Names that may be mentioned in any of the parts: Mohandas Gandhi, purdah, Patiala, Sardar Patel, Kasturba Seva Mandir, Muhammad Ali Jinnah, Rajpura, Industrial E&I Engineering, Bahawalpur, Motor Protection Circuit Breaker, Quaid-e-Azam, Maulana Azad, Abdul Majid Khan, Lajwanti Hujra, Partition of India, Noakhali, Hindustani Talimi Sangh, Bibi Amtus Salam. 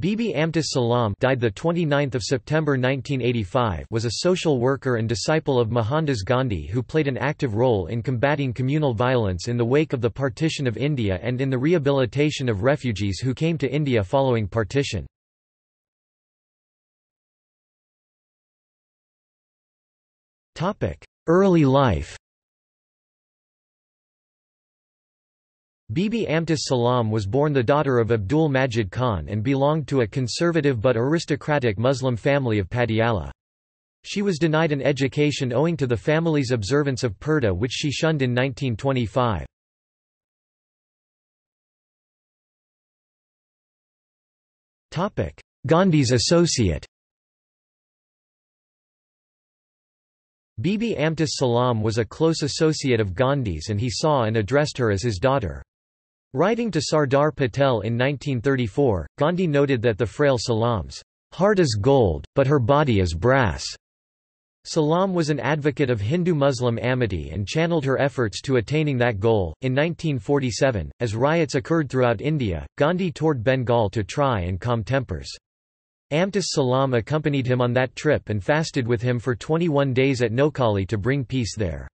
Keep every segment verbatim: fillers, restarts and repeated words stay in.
Bibi Amtus Salam died the twenty-ninth of September nineteen eighty-five was a social worker and disciple of Mohandas Gandhi who played an active role in combating communal violence in the wake of the Partition of India and in the rehabilitation of refugees who came to India following partition. Topic: Early life. Bibi Amtus Salam was born the daughter of Abdul Majid Khan and belonged to a conservative but aristocratic Muslim family of Patiala. She was denied an education owing to the family's observance of purdah, which she shunned in nineteen twenty-five. Gandhi's associate. Bibi Amtus Salam was a close associate of Gandhi's and he saw and addressed her as his daughter. Writing to Sardar Patel in nineteen thirty-four, Gandhi noted that the frail Salam's heart is gold, but her body is brass. Salam was an advocate of Hindu-Muslim amity and channeled her efforts to attaining that goal. In nineteen forty-seven, as riots occurred throughout India, Gandhi toured Bengal to try and calm tempers. Amtus Salam accompanied him on that trip and fasted with him for twenty-one days at Noakhali to bring peace there.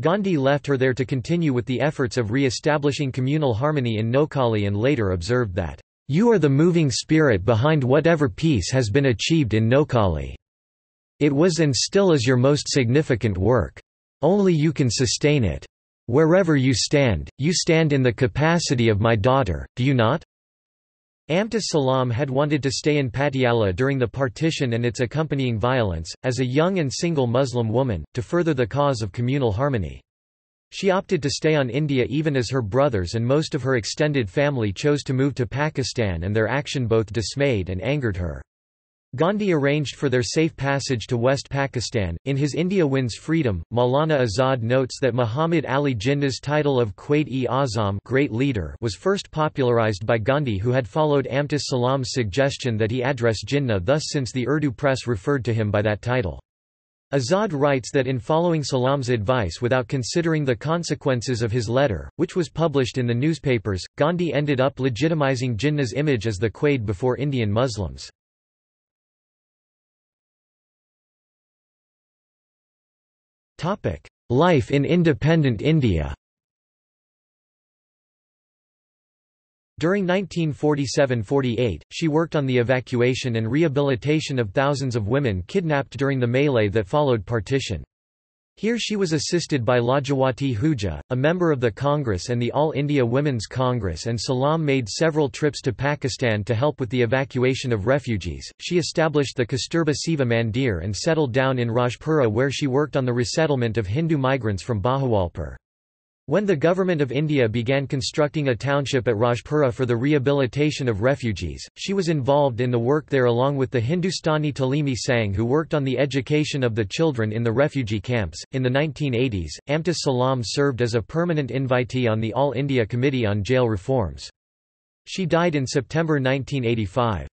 Gandhi left her there to continue with the efforts of re-establishing communal harmony in Noakhali and later observed that, "You are the moving spirit behind whatever peace has been achieved in Noakhali. It was and still is your most significant work. Only you can sustain it. Wherever you stand, you stand in the capacity of my daughter, do you not?" Amtus Salam had wanted to stay in Patiala during the partition and its accompanying violence, as a young and single Muslim woman, to further the cause of communal harmony. She opted to stay on India even as her brothers and most of her extended family chose to move to Pakistan, and their action both dismayed and angered her. Gandhi arranged for their safe passage to West Pakistan. In his India Wins Freedom, Maulana Azad notes that Muhammad Ali Jinnah's title of Quaid-e-Azam (Great Leader) was first popularized by Gandhi, who had followed Amtus Salam's suggestion that he address Jinnah thus since the Urdu press referred to him by that title. Azad writes that in following Salam's advice without considering the consequences of his letter, which was published in the newspapers, Gandhi ended up legitimizing Jinnah's image as the Quaid before Indian Muslims. Life in independent India. During nineteen forty-seven forty-eight, she worked on the evacuation and rehabilitation of thousands of women kidnapped during the melee that followed partition. Here she was assisted by Lajwanti Hujra, a member of the Congress and the All India Women's Congress, and Salam made several trips to Pakistan to help with the evacuation of refugees. She established the Kasturba Seva Mandir and settled down in Rajpura, where she worked on the resettlement of Hindu migrants from Bahawalpur. When the Government of India began constructing a township at Rajpura for the rehabilitation of refugees, she was involved in the work there along with the Hindustani Talimi Sangh, who worked on the education of the children in the refugee camps. In the nineteen eighties, Amtus Salam served as a permanent invitee on the All India Committee on Jail Reforms. She died in September nineteen eighty-five.